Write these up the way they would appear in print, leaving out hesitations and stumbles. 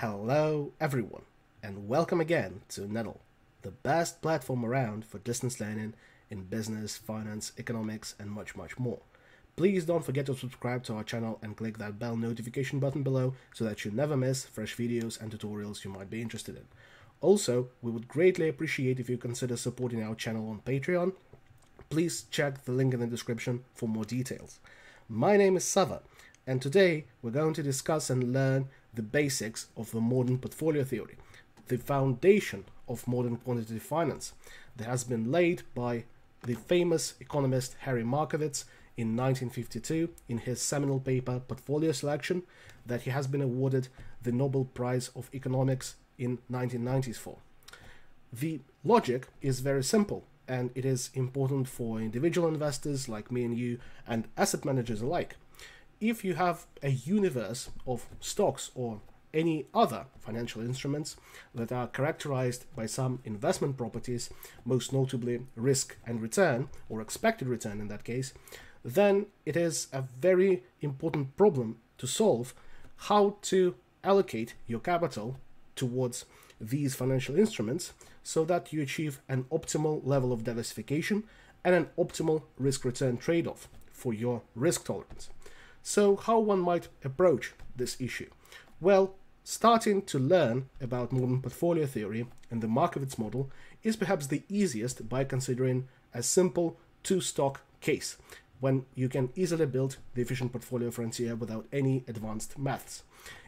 Hello everyone, and welcome again to NEDL, the best platform around for distance learning in business, finance, economics, and much more. Please don't forget to subscribe to our channel and click that bell notification button below so that you never miss fresh videos and tutorials you might be interested in. Also, we would greatly appreciate if you consider supporting our channel on Patreon. Please check the link in the description for more details. My name is Sava, and today we're going to discuss and learn the basics of the modern portfolio theory, the foundation of modern quantitative finance that has been laid by the famous economist Harry Markowitz in 1952 in his seminal paper Portfolio Selection, that he has been awarded the Nobel Prize of Economics in 1990s for. The logic is very simple, and it is important for individual investors like me and you and asset managers alike. If you have a universe of stocks or any other financial instruments that are characterized by some investment properties, most notably risk and return, or expected return in that case, then it is a very important problem to solve how to allocate your capital towards these financial instruments so that you achieve an optimal level of diversification and an optimal risk-return trade-off for your risk tolerance. So how one might approach this issue? Well, starting to learn about modern portfolio theory and the Markowitz model is perhaps the easiest by considering a simple two-stock case, when you can easily build the efficient portfolio frontier without any advanced maths.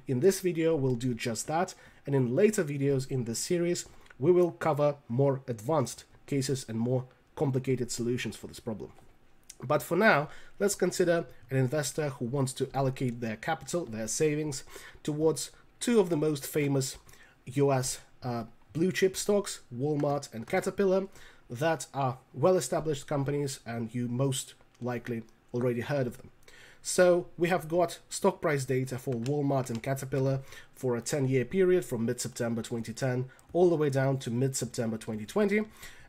In this video, we'll do just that, and in later videos in this series, we will cover more advanced cases and more complicated solutions for this problem. But for now, let's consider an investor who wants to allocate their capital, their savings, towards two of the most famous US blue chip stocks, Walmart and Caterpillar, that are well-established companies and you most likely already heard of them. So we have got stock price data for Walmart and Caterpillar for a 10-year period from mid-September 2010 all the way down to mid-September 2020,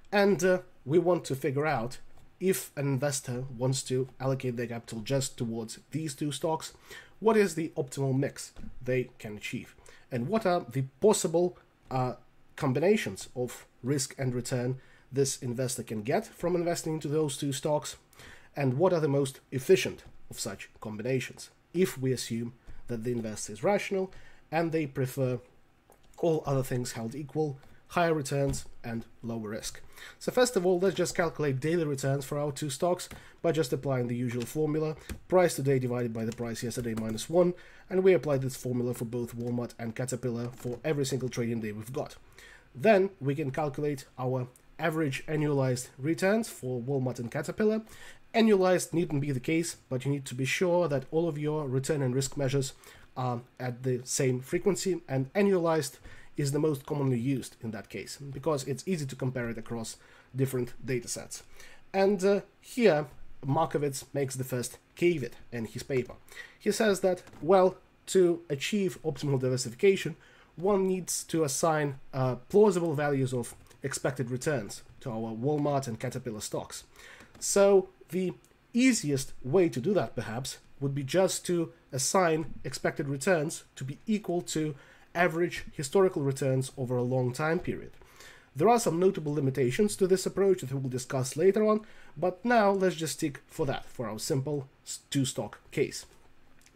and we want to figure out if an investor wants to allocate their capital just towards these two stocks, what is the optimal mix they can achieve? And what are the possible combinations of risk and return this investor can get from investing into those two stocks? And what are the most efficient of such combinations, if we assume that the investor is rational and they prefer, all other things held equal, higher returns and lower risk? So first of all, let's just calculate daily returns for our two stocks by just applying the usual formula, price today divided by the price yesterday minus 1, and we apply this formula for both Walmart and Caterpillar for every single trading day we've got. Then we can calculate our average annualized returns for Walmart and Caterpillar. Annualized needn't be the case, but you need to be sure that all of your return and risk measures are at the same frequency, and annualized is the most commonly used in that case because it's easy to compare it across different data sets. And here Markowitz makes the first caveat in his paper. He says that, well, to achieve optimal diversification, one needs to assign plausible values of expected returns to our Walmart and Caterpillar stocks. So the easiest way to do that perhaps would be just to assign expected returns to be equal to average historical returns over a long time period. There are some notable limitations to this approach that we will discuss later on, but now let's just stick for that, for our simple two-stock case.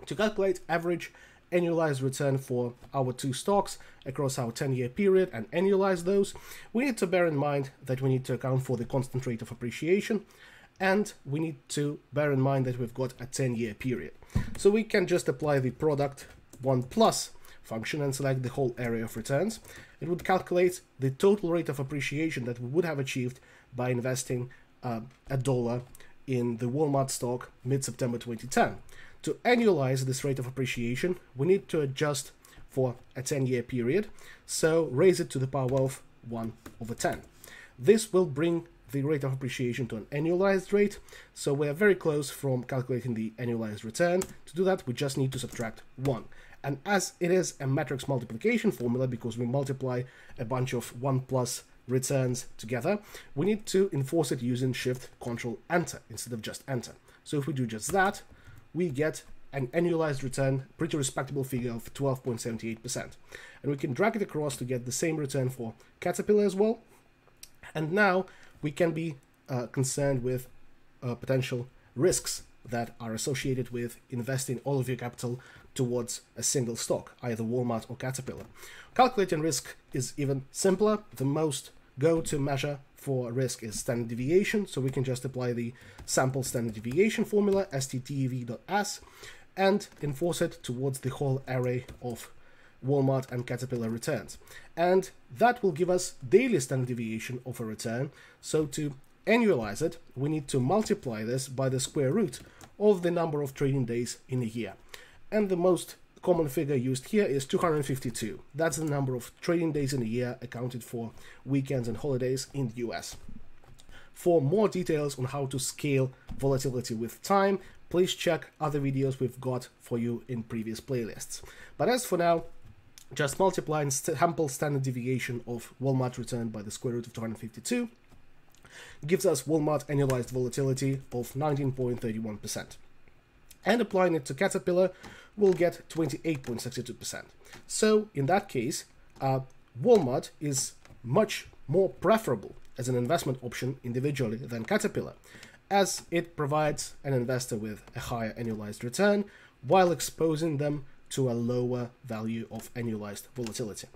To calculate average annualized return for our two stocks across our 10-year period and annualize those, we need to bear in mind that we need to account for the constant rate of appreciation, and we need to bear in mind that we've got a 10-year period. So we can just apply the product 1 plus function and select the whole area of returns. It would calculate the total rate of appreciation that we would have achieved by investing $1 in the Walmart stock mid-September 2010. To annualize this rate of appreciation, we need to adjust for a 10-year period, so raise it to the power of 1 over 10. This will bring the rate of appreciation to an annualized rate, so we're very close from calculating the annualized return. To do that, we just need to subtract 1. And as it is a matrix multiplication formula, because we multiply a bunch of 1 plus returns together, we need to enforce it using Shift, Control, Enter instead of just Enter. So if we do just that, we get an annualized return, pretty respectable figure of 12.78%. And we can drag it across to get the same return for Caterpillar as well. And now we can be concerned with potential risks that are associated with investing all of your capital towards a single stock, either Walmart or Caterpillar. Calculating risk is even simpler. The most go-to measure for risk is standard deviation, so we can just apply the sample standard deviation formula, STDEV.S, and enforce it towards the whole array of Walmart and Caterpillar returns. And that will give us daily standard deviation of a return. So to annualize it, we need to multiply this by the square root of the number of trading days in a year. And the most common figure used here is 252. That's the number of trading days in a year, accounted for weekends and holidays in the US. For more details on how to scale volatility with time, please check other videos we've got for you in previous playlists. But as for now, just multiplying sample standard deviation of Walmart return by the square root of 252 gives us Walmart annualized volatility of 19.31%. And applying it to Caterpillar, we'll get 28.62%. So in that case, Walmart is much more preferable as an investment option individually than Caterpillar, as it provides an investor with a higher annualized return while exposing them to a lower value of annualized volatility.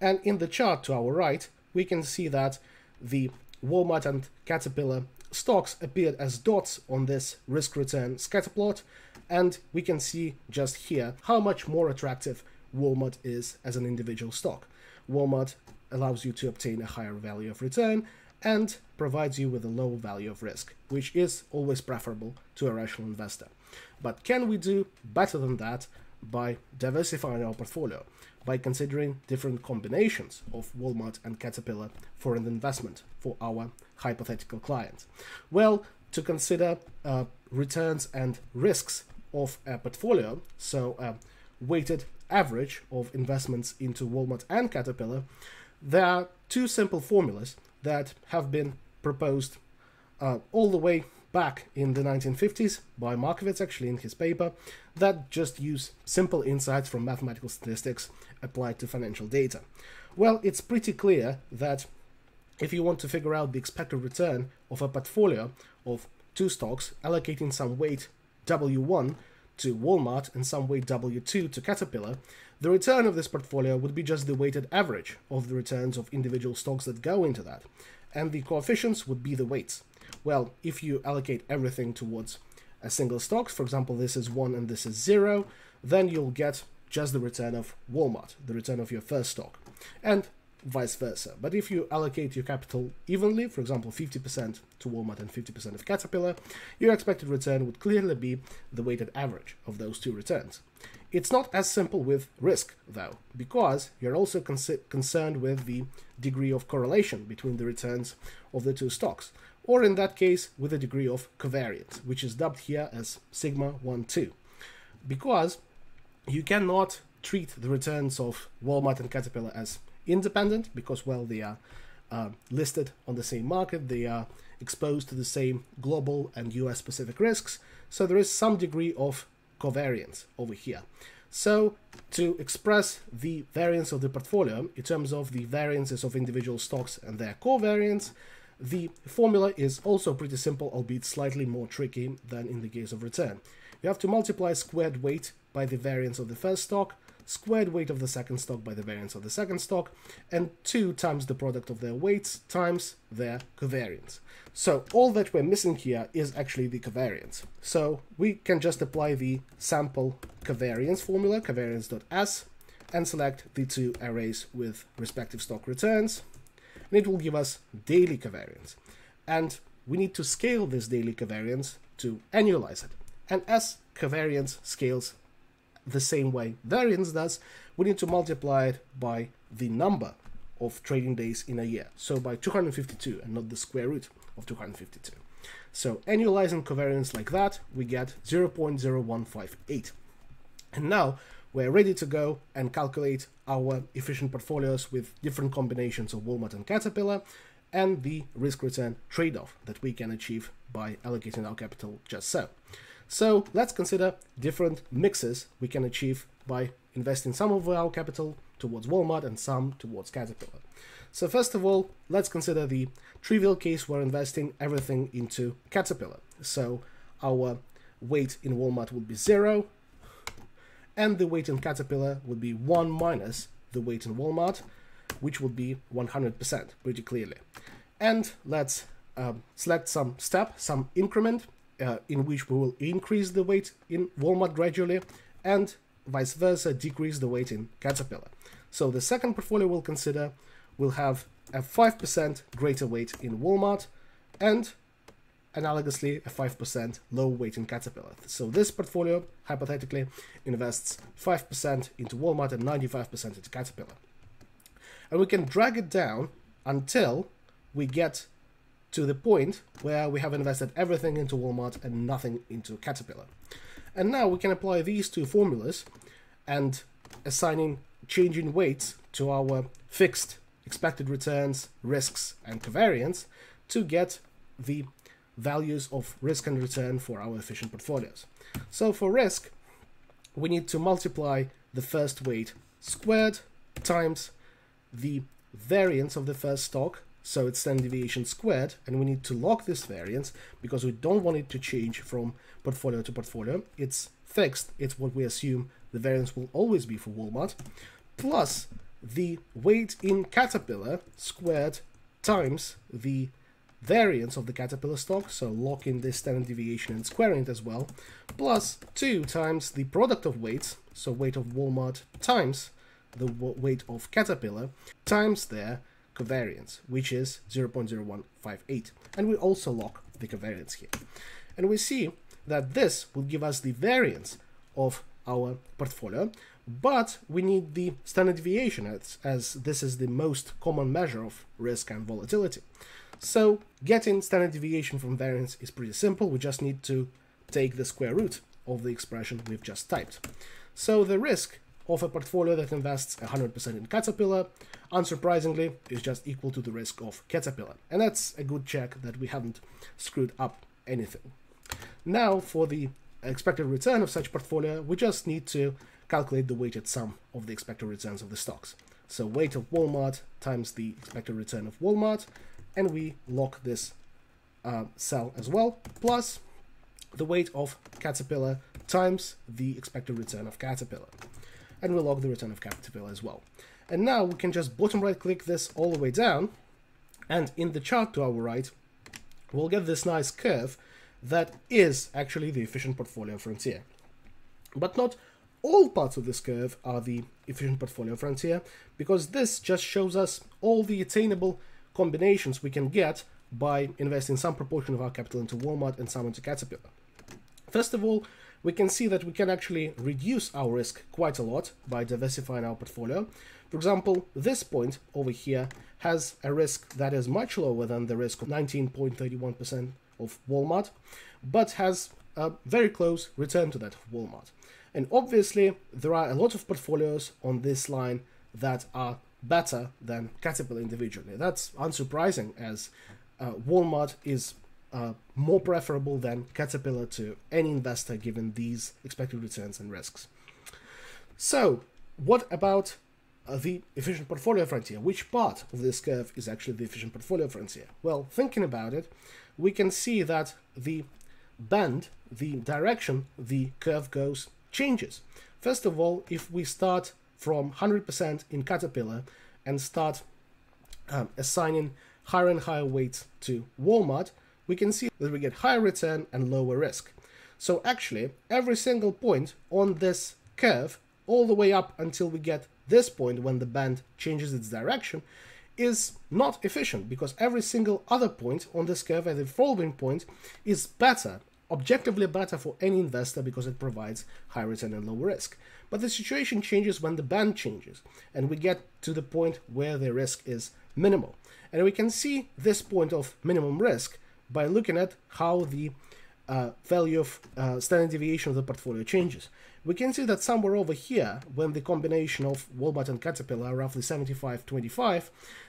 And in the chart to our right, we can see that the Walmart and Caterpillar stocks appeared as dots on this risk-return scatter plot, and we can see just here how much more attractive Walmart is as an individual stock. Walmart allows you to obtain a higher value of return and provides you with a lower value of risk, which is always preferable to a rational investor. But can we do better than that by diversifying our portfolio, by considering different combinations of Walmart and Caterpillar for an investment for our hypothetical client? Well, to consider returns and risks of a portfolio, so a weighted average of investments into Walmart and Caterpillar, there are two simple formulas that have been proposed all the way back in the 1950s by Markowitz, actually, in his paper, that just use simple insights from mathematical statistics applied to financial data. Well, it's pretty clear that if you want to figure out the expected return of a portfolio of two stocks, allocating some weight W1 to Walmart and some weight W2 to Caterpillar, the return of this portfolio would be just the weighted average of the returns of individual stocks that go into that, and the coefficients would be the weights. Well, if you allocate everything towards a single stock, for example, this is 1 and this is 0, then you'll get just the return of Walmart, the return of your first stock, and vice versa. But if you allocate your capital evenly, for example, 50% to Walmart and 50% of Caterpillar, your expected return would clearly be the weighted average of those two returns. It's not as simple with risk, though, because you're also concerned with the degree of correlation between the returns of the two stocks, or in that case, with a degree of covariance, which is dubbed here as sigma 1-2, because you cannot treat the returns of Walmart and Caterpillar as independent, because, well, they are listed on the same market, they are exposed to the same global and US specific risks, so there is some degree of covariance over here. So to express the variance of the portfolio in terms of the variances of individual stocks and their covariance, the formula is also pretty simple, albeit slightly more tricky than in the case of return. You have to multiply squared weight by the variance of the first stock, squared weight of the second stock by the variance of the second stock, and 2 times the product of their weights times their covariance. So all that we're missing here is actually the covariance. So we can just apply the sample covariance formula, covariance.S, and select the two arrays with respective stock returns, and it will give us daily covariance. And we need to scale this daily covariance to annualize it. And as covariance scales the same way variance does, we need to multiply it by the number of trading days in a year, so by 252 and not the square root of 252. So annualizing covariance like that, we get 0.0158. And now we're ready to go and calculate our efficient portfolios with different combinations of Walmart and Caterpillar, and the risk return trade-off that we can achieve by allocating our capital just so. So let's consider different mixes we can achieve by investing some of our capital towards Walmart and some towards Caterpillar. So first of all, let's consider the trivial case where investing everything into Caterpillar. So our weight in Walmart would be 0, and the weight in Caterpillar would be 1 minus the weight in Walmart, which would be 100%, pretty clearly. And let's select some step, some increment, in which we will increase the weight in Walmart gradually, and vice versa, decrease the weight in Caterpillar. So the second portfolio we'll consider will have a 5% greater weight in Walmart and analogously a 5% low weight in Caterpillar. So this portfolio hypothetically invests 5% into Walmart and 95% into Caterpillar. And we can drag it down until we get to the point where we have invested everything into Walmart and nothing into Caterpillar. And now we can apply these two formulas and assigning changing weights to our fixed expected returns, risks, and covariance to get the values of risk and return for our efficient portfolios. So for risk, we need to multiply the first weight squared times the variance of the first stock, so it's standard deviation squared, and we need to log this variance because we don't want it to change from portfolio to portfolio. It's fixed, it's what we assume the variance will always be for Walmart, plus the weight in Caterpillar squared times the variance of the Caterpillar stock, so log in this standard deviation and squaring it as well, plus 2 times the product of weights, so weight of Walmart times the weight of Caterpillar times their covariance, which is 0.0158, and we also log the covariance here. And we see that this will give us the variance of our portfolio, but we need the standard deviation as this is the most common measure of risk and volatility. So getting standard deviation from variance is pretty simple. We just need to take the square root of the expression we've just typed. So the risk of a portfolio that invests 100% in Caterpillar, unsurprisingly, is just equal to the risk of Caterpillar. And that's a good check that we haven't screwed up anything. Now for the expected return of such portfolio, we just need to calculate the weighted sum of the expected returns of the stocks. So weight of Walmart times the expected return of Walmart, and we lock this cell as well, plus the weight of Caterpillar times the expected return of Caterpillar. And we log the return of Caterpillar as well. And now we can just bottom right click this all the way down, and in the chart to our right, we'll get this nice curve that is actually the efficient portfolio frontier. But not all parts of this curve are the efficient portfolio frontier, because this just shows us all the attainable combinations we can get by investing some proportion of our capital into Walmart and some into Caterpillar. First of all, we can see that we can actually reduce our risk quite a lot by diversifying our portfolio. For example, this point over here has a risk that is much lower than the risk of 19.31% of Walmart, but has a very close return to that of Walmart. And obviously, there are a lot of portfolios on this line that are better than Caterpillar individually. That's unsurprising, as Walmart is more preferable than Caterpillar to any investor given these expected returns and risks. So what about the efficient portfolio frontier? Which part of this curve is actually the efficient portfolio frontier? Well, thinking about it, we can see that the band, the direction the curve goes, changes. First of all, if we start from 100% in Caterpillar and start assigning higher and higher weights to Walmart, we can see that we get higher return and lower risk. So actually, every single point on this curve, all the way up until we get this point when the band changes its direction, is not efficient, because every single other point on this curve and the following point is better, objectively better for any investor, because it provides high return and low risk. But the situation changes when the band changes, and we get to the point where the risk is minimal. And we can see this point of minimum risk by looking at how the value of standard deviation of the portfolio changes. We can see that somewhere over here, when the combination of Walmart and Caterpillar are roughly 75-25,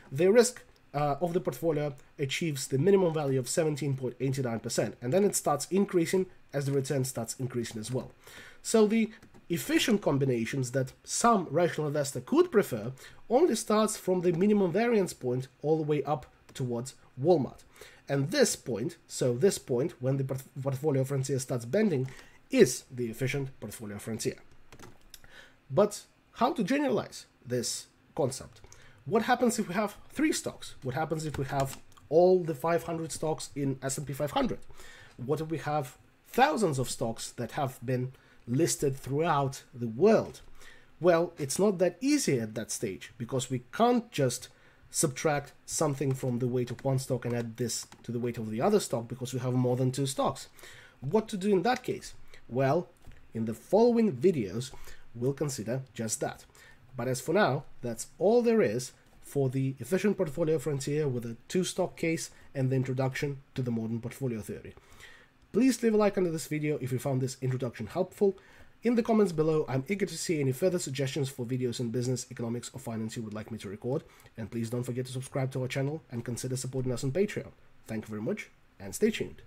the risk of the portfolio achieves the minimum value of 17.89%, and then it starts increasing as the return starts increasing as well. So the efficient combinations that some rational investor could prefer only starts from the minimum variance point all the way up towards Walmart. And this point, so this point when the portfolio frontier starts bending, is the efficient portfolio frontier. But how to generalize this concept? What happens if we have 3 stocks? What happens if we have all the 500 stocks in S&P 500? What if we have thousands of stocks that have been listed throughout the world? Well, it's not that easy at that stage, because we can't just subtract something from the weight of one stock and add this to the weight of the other stock, because we have more than 2 stocks. What to do in that case? Well, in the following videos, we'll consider just that. But as for now, that's all there is for the efficient portfolio frontier with a 2-stock case and the introduction to the modern portfolio theory. Please leave a like under this video if you found this introduction helpful. In the comments below, I'm eager to see any further suggestions for videos in business, economics, or finance you would like me to record. And please don't forget to subscribe to our channel and consider supporting us on Patreon. Thank you very much, and stay tuned.